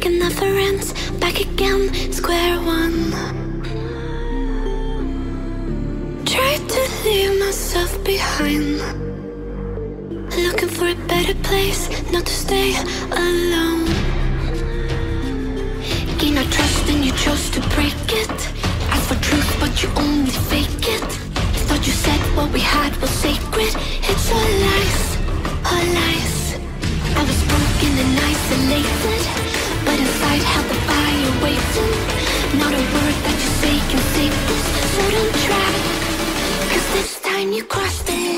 like it never ends. Back again, square one. Tried to leave myself behind, looking for a better place, not to stay alone. Gain our trust and you chose to break it. Asked for truth but you only fake it. Thought you said what we had was sacred. It's all lies, all lies. I was broken and isolated, but inside held the fire waiting. Not a word that you say can save this, so don't try, cause this time you crossed the line.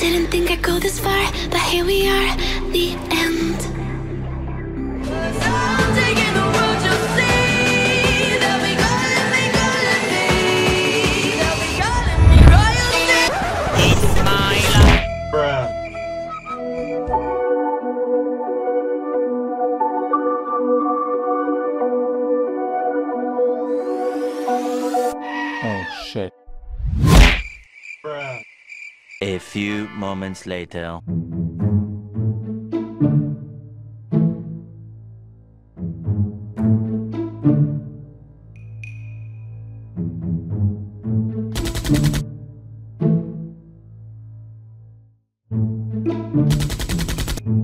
Didn't think I'd go this far, but here we are, the end. A few moments later.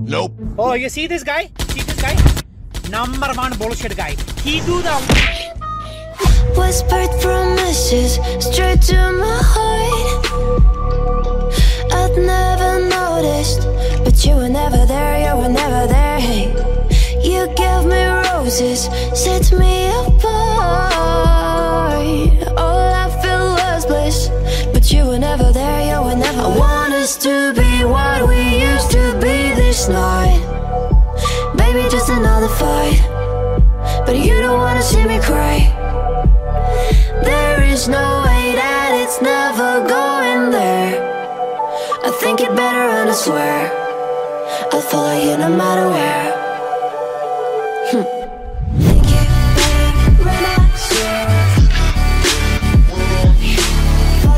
Nope. Oh, you see this guy? See this guy? Number one bullshit guy. He do the whispered promises straight to my heart. I'd never noticed, but you were never there, you were never there. Hey, you gave me roses, set me apart. All I felt was bliss, but you were never there, you were never there. I want us to be what we used to be this night. Baby, just another fight, but you don't wanna see me cry. There is no way that it's never going there. I think it better and I swear I'll follow you no matter where.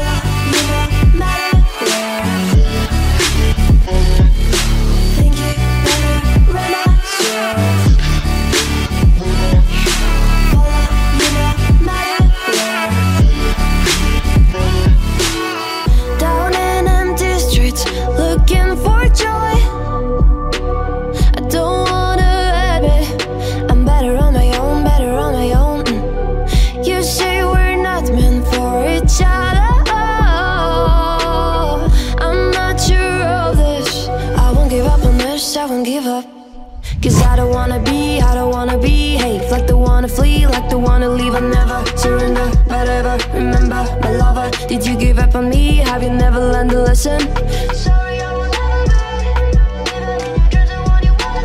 Think it better and I swear follow you no matter where. Think it better and I swear follow you no matter where. Down in empty streets, looking for joy. I don't wanna admit I'm better on my own, better on my own. You say we're not meant for each other. I'm not sure of this. I won't give up on this, I won't give up. Cause I don't wanna be, I don't wanna be. Hey, like the wanna flee, like the wanna leave. I never surrender, but ever remember my lover. Did you give up on me? Have you never learned a lesson? Sorry, I will never be. Cause I want you wanna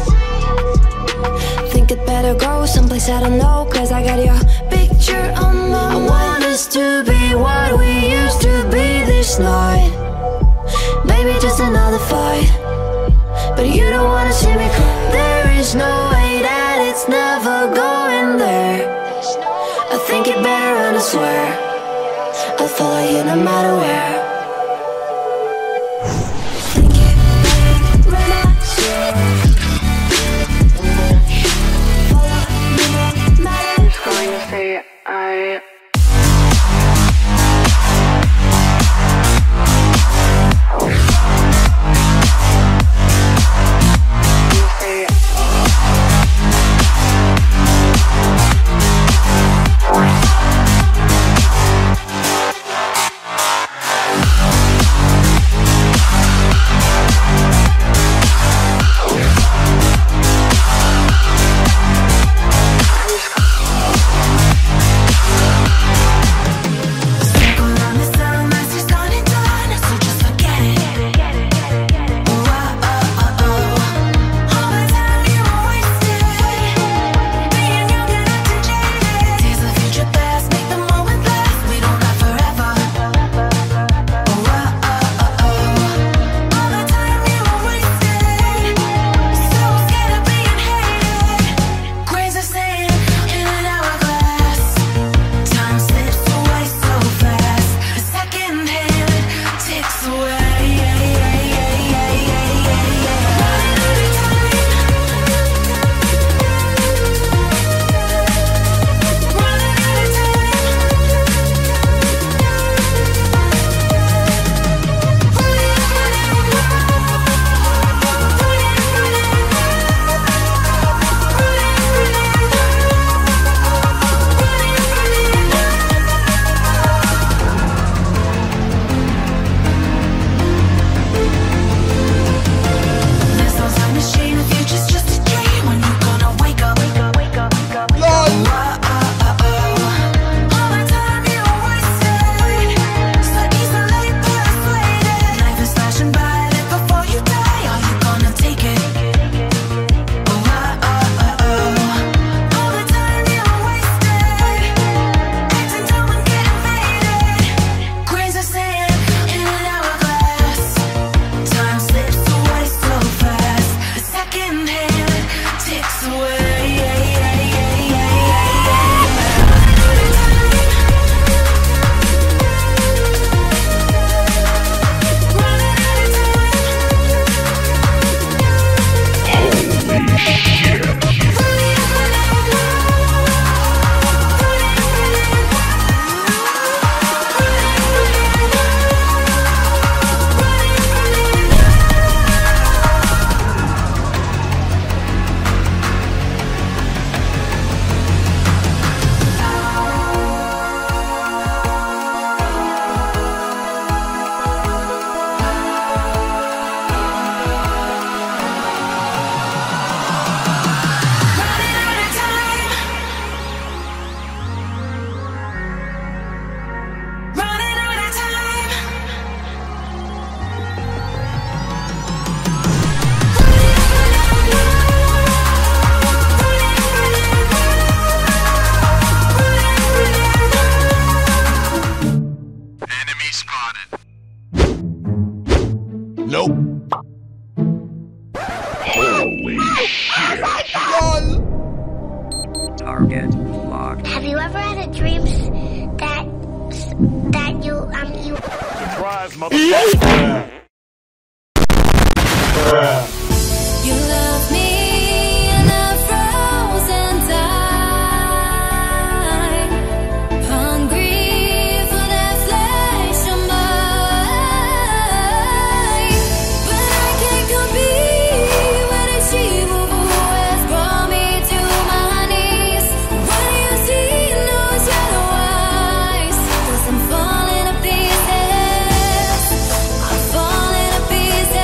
see. Think it better go someplace I don't know. Cause I got your picture on my mind. I want us to be what we used to be this night. Baby, just another fight, but you don't wanna see me cry. There is no way that it's never going there. I think it better and I swear I'll follow you no matter where. Think it better and I swear follow you no matter where. Going to say I target locked. Have you ever had a dream that you? Surprise, motherfucker! You love me in a frozen time, hungry for that flesh of mine, but I can't compete with an achievable who has brought me to my knees. What do you see? No shadow eyes, 'cause I'm falling to pieces. I'm falling to pieces.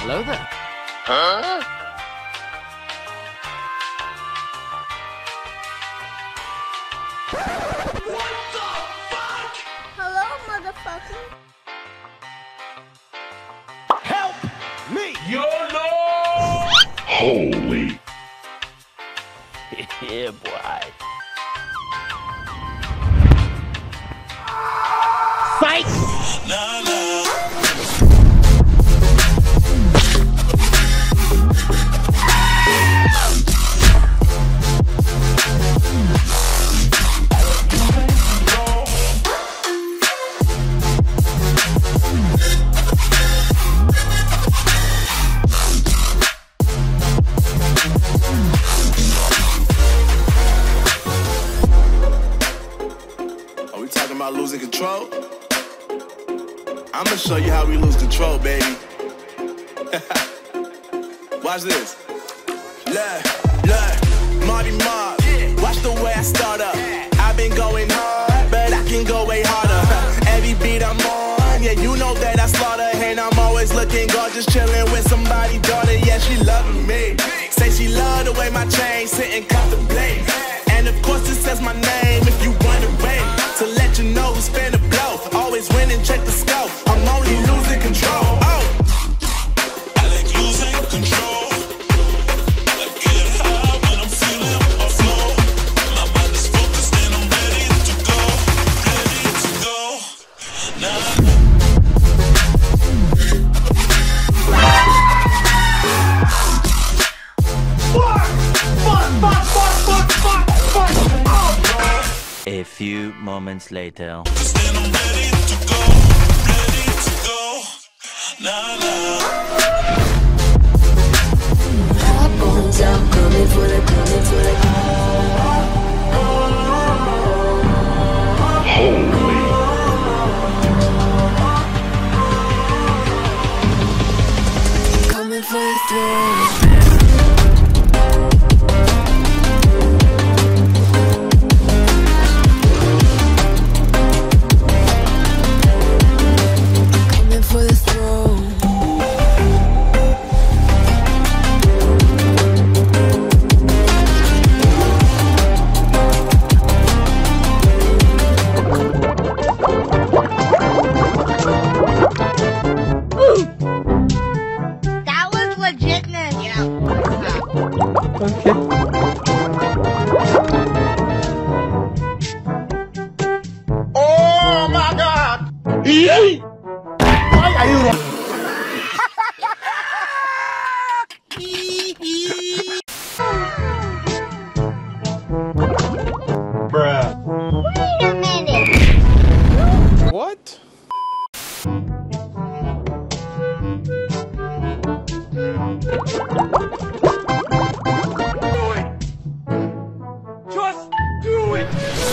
Hello there. Huh? What the fuck? Hello, motherfucker. Help me! YOLO! Holy. Yeah, boy. Fight! No, no. control? I'ma show you how we lose control, baby. Watch this. Look, Marty Mark. Watch the way I start up. I've been going hard, but I can go way harder. Every beat I'm on, yeah, you know that I slaughter. And I'm always looking gorgeous, chilling with somebody, daughter. Yeah, she loving me. Say she love the way my chain sitting contemplate. And of course it says my name if you want to wait. To let you know who's finna blow. Always winning, check the scope. I'm only losing control. A few moments later. Okay. Oh my God! Yay! Why are you wrong? Wait a minute! What?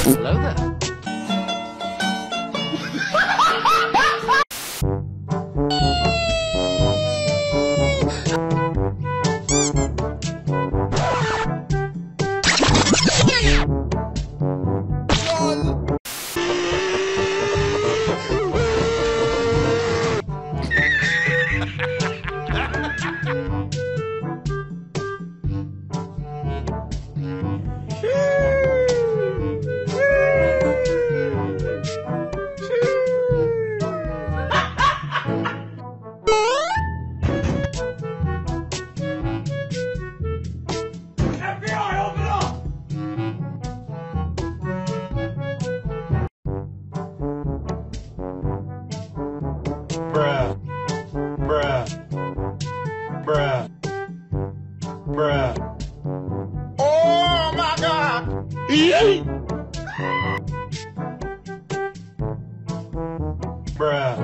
Hello there. Oh my God! Yay! Bruh.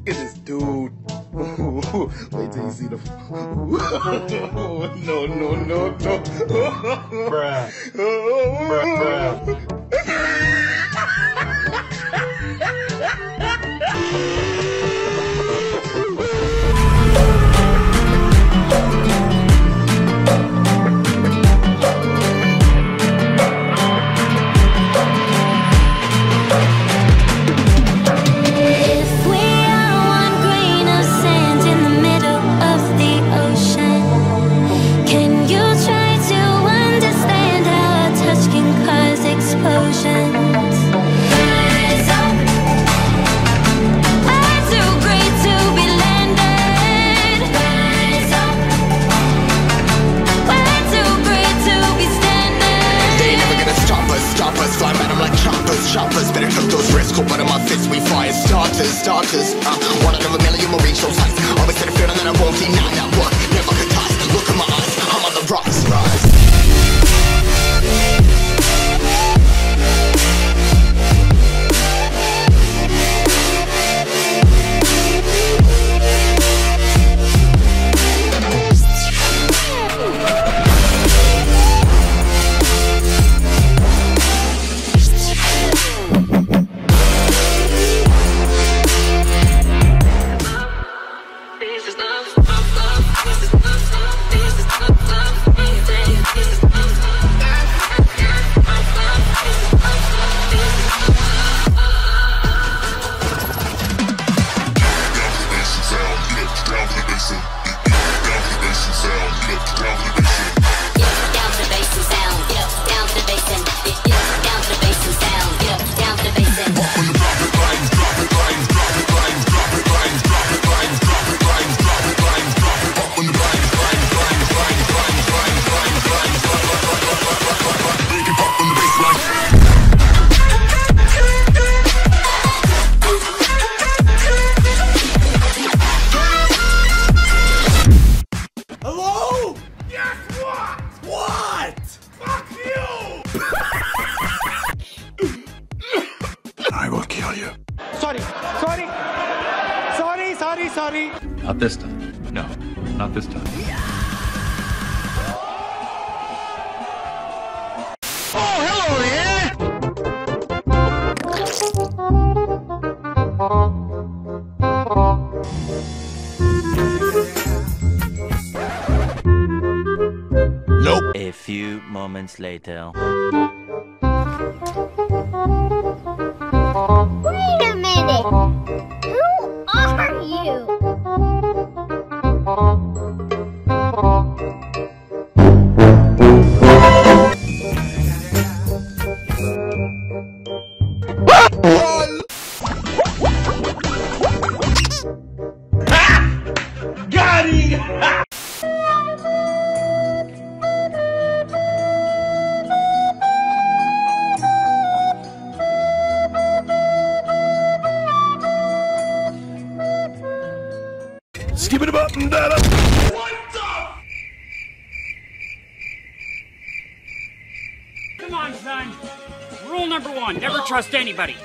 Look at this dude. Wait till you see the. No. Bruh. Bruh. Shoppers, better cook those wrists, cold butter my fist. We fire starters. One out of a million, we'll reach those heights. Always said a feeling that I won't deny that work. Never could toss. Look in my eyes, I'm on the rocks. Rise. kill you. Sorry. Not this time. No, not this time. Yeah. Oh, hello there. Nope. A few moments later. Wait a minute! Who are you? Ha! Got it! Skip it about and that up. What the? Come on, son. Rule number one, never trust anybody.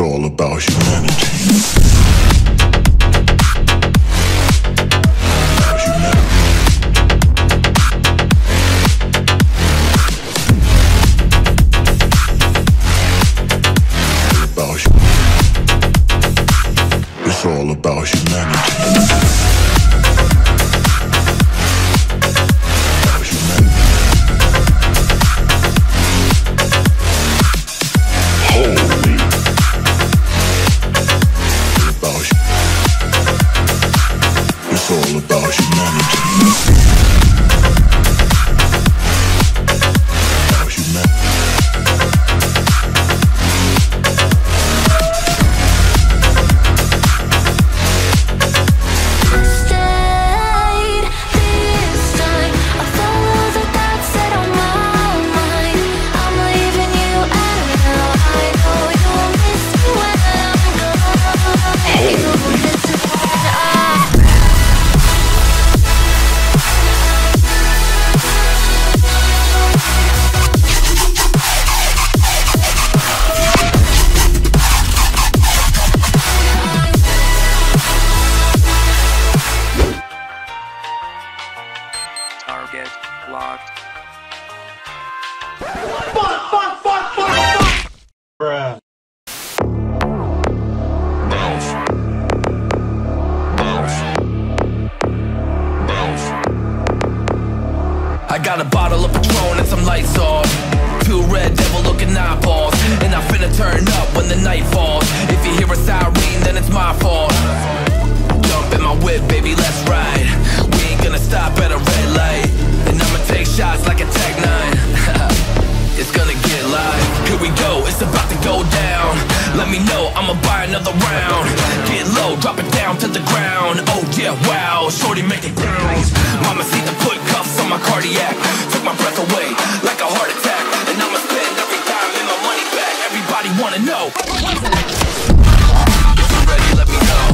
it's all about humanity. It's all about humanity. Holy. It's all about humanity. Target locked. Fuck! Bruh. I got a bottle of Patron and some lights off. Two red devil looking eyeballs. And I finna turn up when the night falls. If you hear a siren, then it's my fault. Jump in my whip, baby, let's ride. We ain't gonna stop at a red light. And I'ma take shots like a Tech-9. It's gonna get live. Here we go, it's about to go down. Let me know, I'ma buy another round. Get low, drop it down to the ground. Oh yeah, wow, shorty make it bounce. Mama see the put cuffs on my cardiac. Took my breath away, like a heart attack. And I'ma spend every dime and my money back. Everybody wanna know. If you're ready, let me know.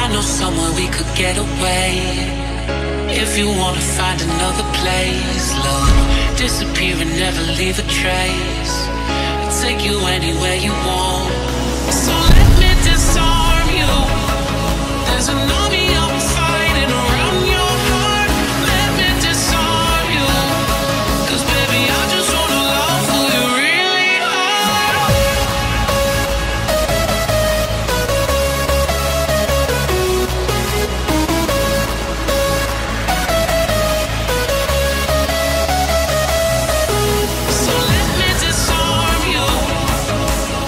I know somewhere we could get away. If you wanna find another place, love, disappear and never leave a trace. I'll take you anywhere you want. So let me disarm you. There's an army of fighting around your heart. Let me disarm you, 'cause baby, I just wanna love who you really are. So let me disarm you.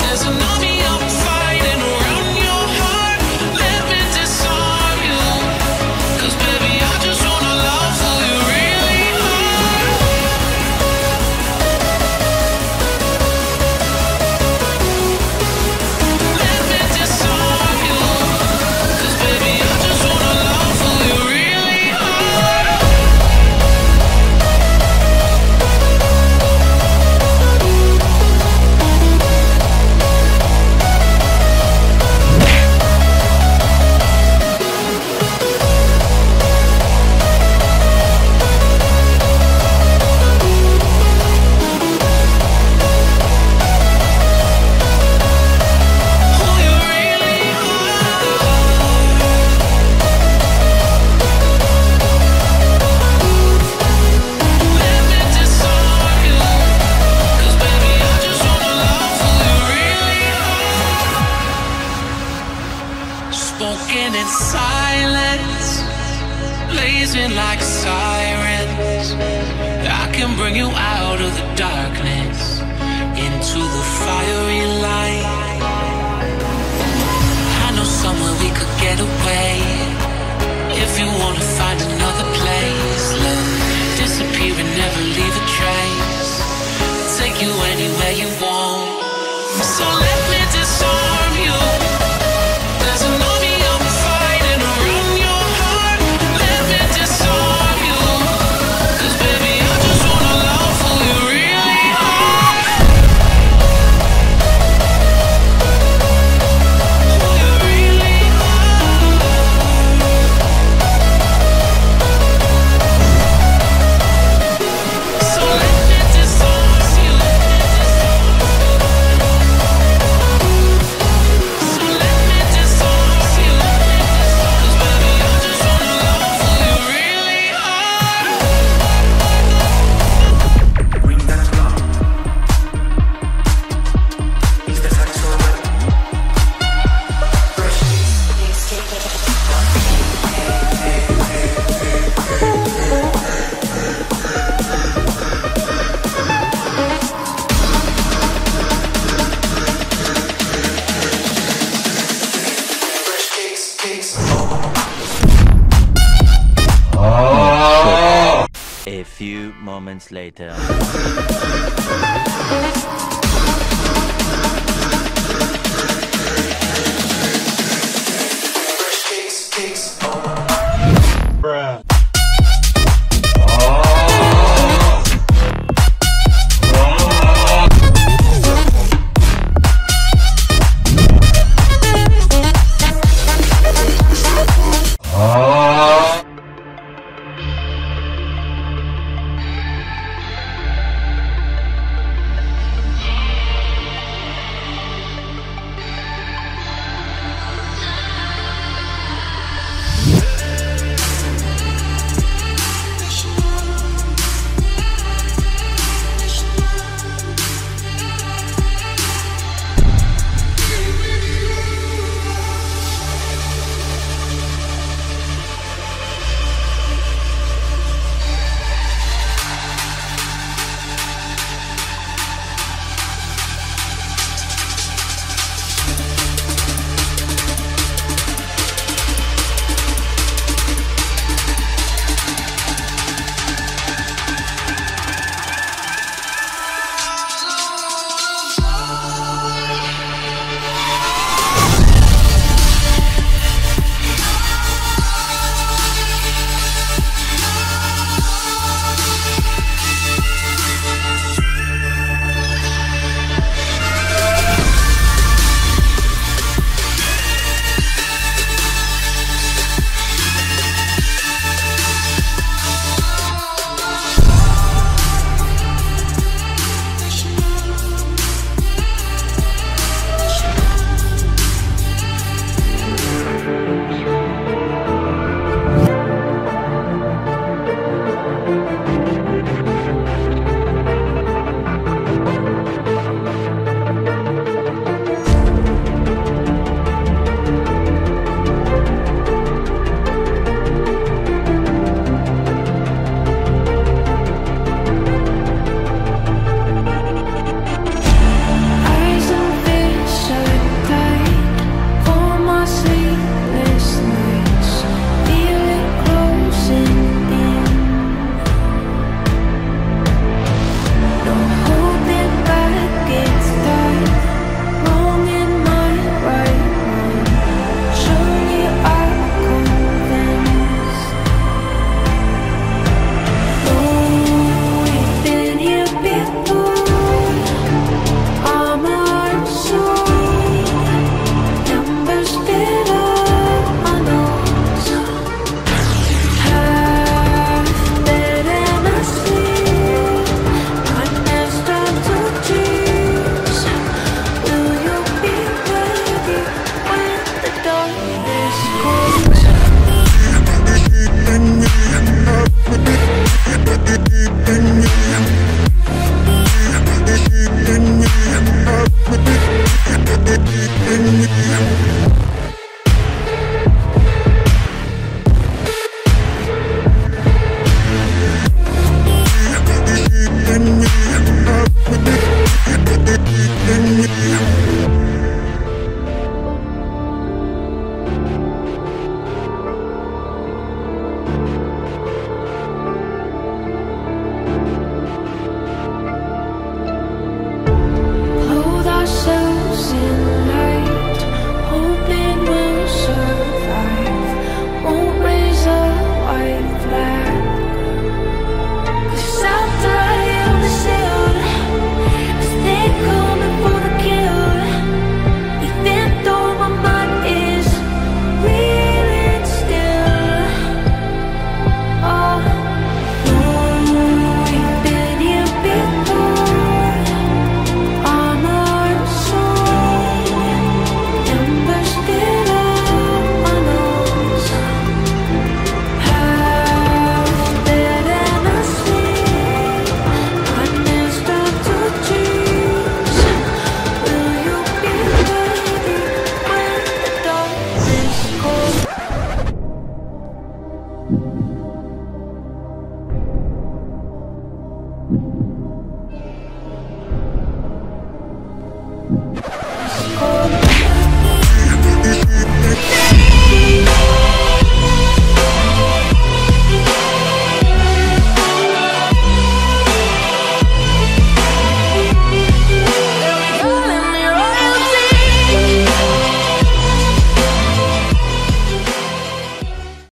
There's an army of fighting around your heart. Let me disarm you, 'cause baby, I just wanna love who you really are. Let me disarm you, 'cause baby, I just wanna love who you really are. Who you really are. Let me disarm you, 'cause baby, I just wanna love who you really are. Spoken in silence, blazing like sirens. I can bring you out of the darkness into the fiery light. I know somewhere we could get away. If you wanna find another place, love, disappear and never leave a trace. I'll take you anywhere you want. So let me disarm you. There's an army of fighting around your heart. Let me disarm you, 'cause baby, I just wanna love who you really are. Who you really are. So let me disarm you. So let me disarm you, 'cause baby, I just wanna love who you really are. Bring that love. Is the sex over? Fresh cakes, cakes. A few moments later.